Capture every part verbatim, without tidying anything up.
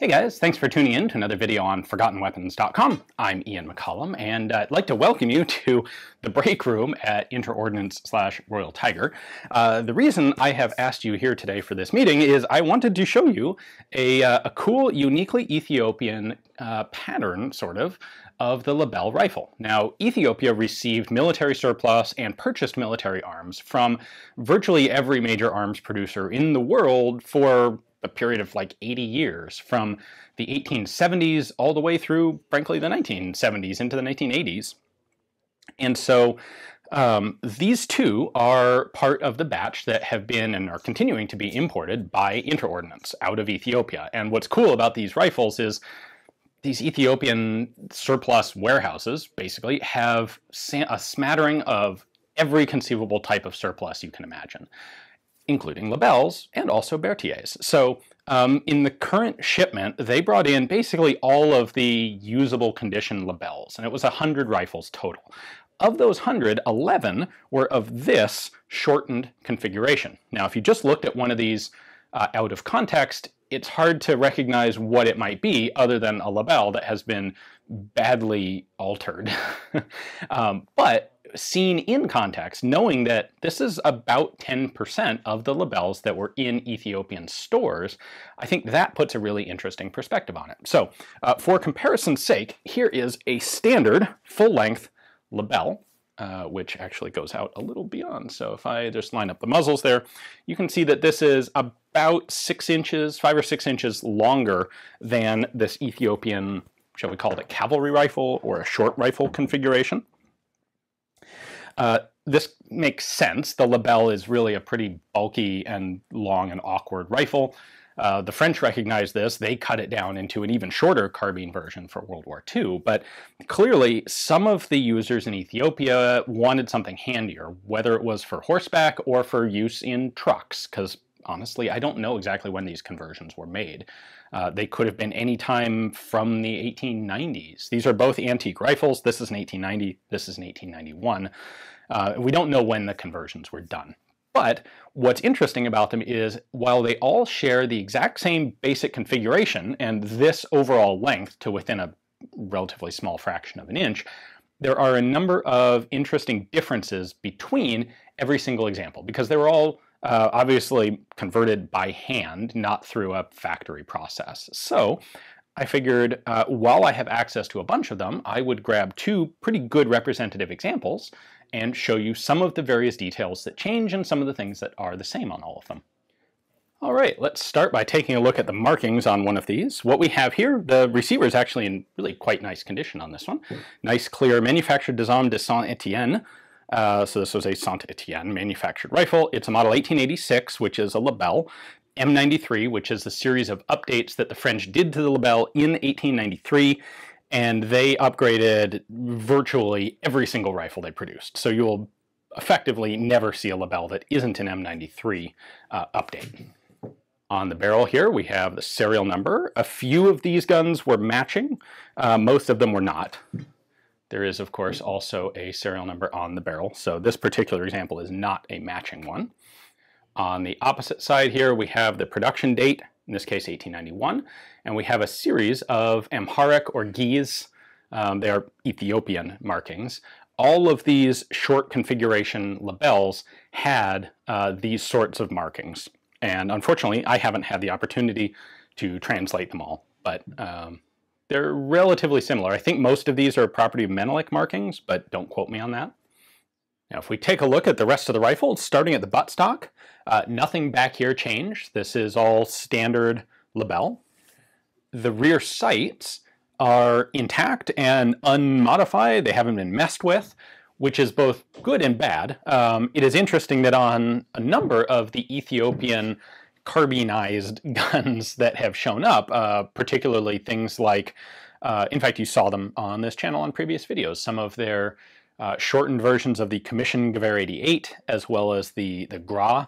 Hey guys, thanks for tuning in to another video on forgotten weapons dot com. I'm Ian McCollum, and I'd like to welcome you to the break room at Inter-Ordnance slash Royal Tiger. Uh, the reason I have asked you here today for this meeting is I wanted to show you a, uh, a cool, uniquely Ethiopian uh, pattern, sort of, of the Lebel rifle. Now, Ethiopia received military surplus and purchased military arms from virtually every major arms producer in the world for a period of like eighty years, from the eighteen seventies all the way through, frankly, the nineteen seventies into the nineteen eighties. And so um, these two are part of the batch that have been and are continuing to be imported by Inter-Ordnance out of Ethiopia. And what's cool about these rifles is these Ethiopian surplus warehouses basically have a smattering of every conceivable type of surplus you can imagine, including Lebels and also Berthiers. So um, in the current shipment, they brought in basically all of the usable condition Lebels, and it was one hundred rifles total. Of those one hundred, eleven were of this shortened configuration. Now, if you just looked at one of these uh, out of context, it's hard to recognize what it might be other than a Lebel that has been badly altered. um, but seen in context, knowing that this is about ten percent of the Lebels that were in Ethiopian stores, I think that puts a really interesting perspective on it. So uh, for comparison's sake, here is a standard full-length Lebel, uh, which actually goes out a little beyond. So if I just line up the muzzles there, you can see that this is about six inches, five or six inches longer than this Ethiopian, shall we call it a cavalry rifle or a short rifle configuration. Uh, this makes sense. The Lebel is really a pretty bulky and long and awkward rifle. Uh, the French recognized this. They cut it down into an even shorter carbine version for World War Two, but clearly some of the users in Ethiopia wanted something handier, whether it was for horseback or for use in trucks, because honestly, I don't know exactly when these conversions were made. Uh, they could have been any time from the eighteen nineties. These are both antique rifles. This is an eighteen ninety, this is an eighteen ninety-one. Uh, we don't know when the conversions were done. But what's interesting about them is, while they all share the exact same basic configuration and this overall length to within a relatively small fraction of an inch, there are a number of interesting differences between every single example, because they were all Uh, obviously converted by hand, not through a factory process. So I figured uh, while I have access to a bunch of them, I would grab two pretty good representative examples and show you some of the various details that change and some of the things that are the same on all of them. All right, let's start by taking a look at the markings on one of these. What we have here, the receiver is actually in really quite nice condition on this one. Mm-hmm. Nice, clear, manufactured des Hommes de Saint-Étienne. Uh, so this was a Saint-Étienne manufactured rifle. It's a model eighteen eighty-six, which is a Lebel, M ninety-three, which is the series of updates that the French did to the Lebel in eighteen ninety-three, and they upgraded virtually every single rifle they produced. So you'll effectively never see a Lebel that isn't an M ninety-three uh, update. On the barrel here, we have the serial number. A few of these guns were matching. Uh, most of them were not. There is, of course, also a serial number on the barrel, so this particular example is not a matching one. On the opposite side here, we have the production date, in this case eighteen ninety-one, and we have a series of Amharic or Ge'ez, um, they are Ethiopian markings. All of these short configuration Lebels had uh, these sorts of markings, and unfortunately I haven't had the opportunity to translate them all, but um, they're relatively similar. I think most of these are property of Menelik markings, but don't quote me on that. Now, if we take a look at the rest of the rifle, starting at the buttstock, uh, nothing back here changed. This is all standard Lebel. The rear sights are intact and unmodified. They haven't been messed with, which is both good and bad. Um, it is interesting that on a number of the Ethiopian carbinized guns that have shown up, uh, particularly things like, uh, in fact you saw them on this channel on previous videos, some of their uh, shortened versions of the Commission Gewehr eighty-eight, as well as the, the Gras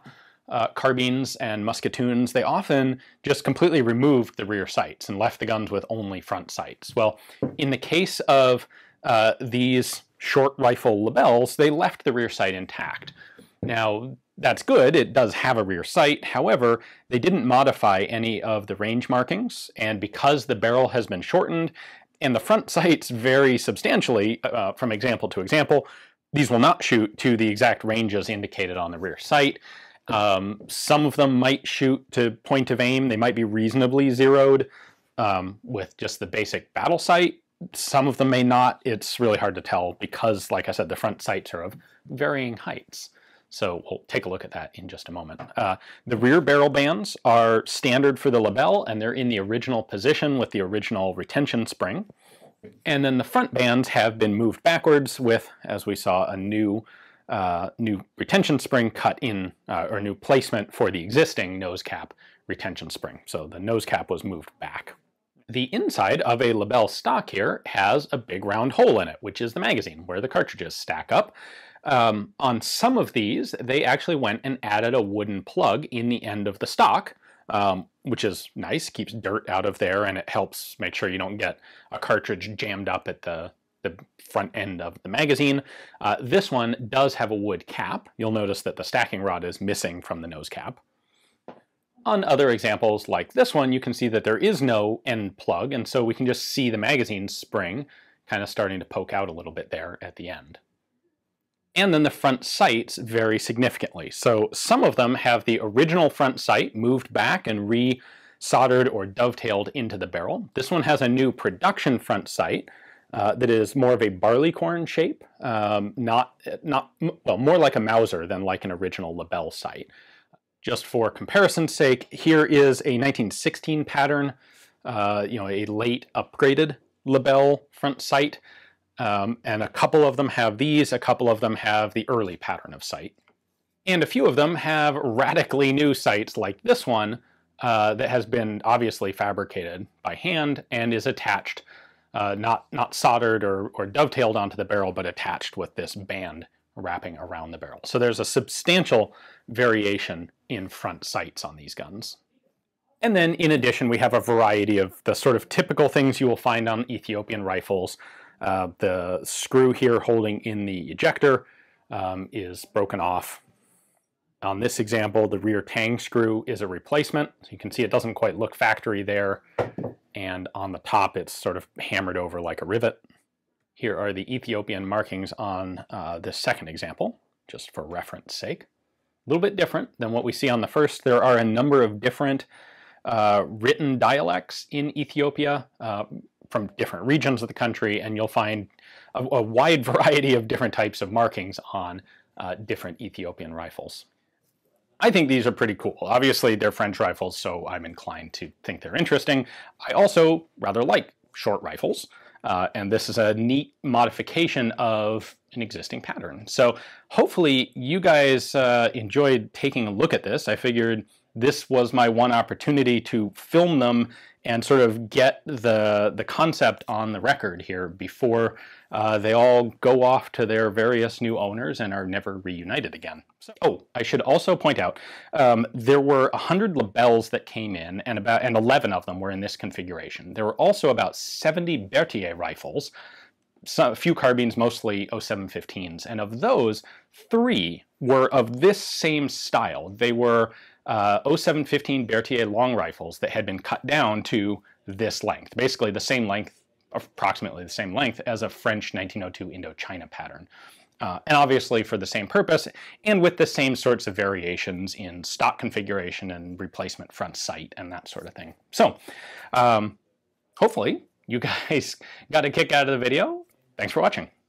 uh, carbines and musketoons. They often just completely removed the rear sights and left the guns with only front sights. Well, in the case of uh, these short rifle Lebels, they left the rear sight intact. Now, That's good, it does have a rear sight. However, they didn't modify any of the range markings, and because the barrel has been shortened and the front sights vary substantially uh, from example to example, these will not shoot to the exact ranges indicated on the rear sight. Um, some of them might shoot to point of aim. They might be reasonably zeroed um, with just the basic battle sight. Some of them may not. It's really hard to tell because, like I said, the front sights are of varying heights. So we'll take a look at that in just a moment. Uh, the rear barrel bands are standard for the Lebel, and they're in the original position with the original retention spring. And then the front bands have been moved backwards with, as we saw, a new uh, new retention spring cut in, uh, or new placement for the existing nose cap retention spring. So the nose cap was moved back. The inside of a Lebel stock here has a big round hole in it, which is the magazine where the cartridges stack up. Um, on some of these, they actually went and added a wooden plug in the end of the stock, um, which is nice, keeps dirt out of there, and it helps make sure you don't get a cartridge jammed up at the, the front end of the magazine. Uh, this one does have a wood cap. You'll notice that the stacking rod is missing from the nose cap. On other examples like this one, you can see that there is no end plug, and so we can just see the magazine spring kind of starting to poke out a little bit there at the end. And then the front sights vary significantly. So some of them have the original front sight moved back and re-soldered or dovetailed into the barrel. This one has a new production front sight uh, that is more of a barleycorn shape, um, not, not, well, more like a Mauser than like an original Lebel sight. Just for comparison's sake, here is a nineteen sixteen pattern, uh, you know, a late upgraded Lebel front sight. Um, and a couple of them have these, a couple of them have the early pattern of sight. And a few of them have radically new sights like this one uh, that has been obviously fabricated by hand and is attached, uh, not, not soldered or, or dovetailed onto the barrel, but attached with this band wrapping around the barrel. So there's a substantial variation in front sights on these guns. And then in addition, we have a variety of the sort of typical things you will find on Ethiopian rifles. Uh, the screw here holding in the ejector um, is broken off. On this example, the rear tang screw is a replacement. So you can see it doesn't quite look factory there. And on the top, it's sort of hammered over like a rivet. Here are the Ethiopian markings on uh, this second example, just for reference sake. A little bit different than what we see on the first. There are a number of different uh, written dialects in Ethiopia, uh, from different regions of the country, and you'll find a, a wide variety of different types of markings on uh, different Ethiopian rifles. I think these are pretty cool. Obviously, they're French rifles, so I'm inclined to think they're interesting. I also rather like short rifles, uh, and this is a neat modification of an existing pattern. So hopefully you guys uh, enjoyed taking a look at this. I figured this was my one opportunity to film them and sort of get the, the concept on the record here before uh, they all go off to their various new owners and are never reunited again. So, oh, I should also point out, um, there were one hundred Lebels that came in, and about and eleven of them were in this configuration. There were also about seventy Berthier rifles, some, a few carbines, mostly oh seven fifteens, and of those, three were of this same style. They were Uh, oh seven fifteen Berthier long rifles that had been cut down to this length, basically the same length, approximately the same length as a French nineteen oh two Indochina pattern. Uh, and obviously for the same purpose and with the same sorts of variations in stock configuration and replacement front sight and that sort of thing. So um, hopefully you guys got a kick out of the video. Thanks for watching.